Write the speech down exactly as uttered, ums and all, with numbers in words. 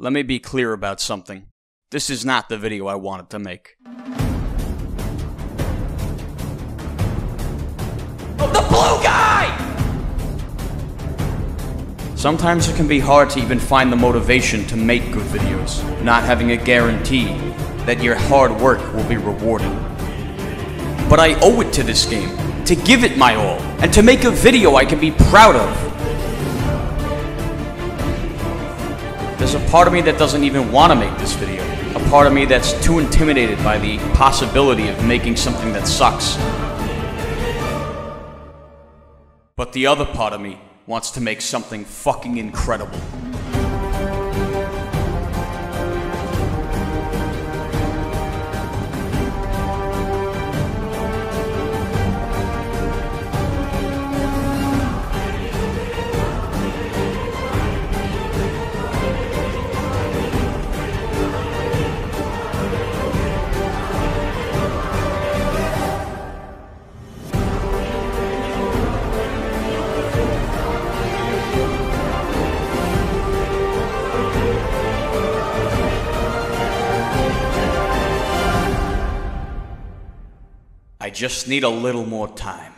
Let me be clear about something. This is not the video I wanted to make. Oh, the blue guy! Sometimes it can be hard to even find the motivation to make good videos, not having a guarantee that your hard work will be rewarded. But I owe it to this game, to give it my all, and to make a video I can be proud of. There's a part of me that doesn't even want to make this video, a part of me that's too intimidated by the possibility of making something that sucks. But the other part of me wants to make something fucking incredible. I just need a little more time.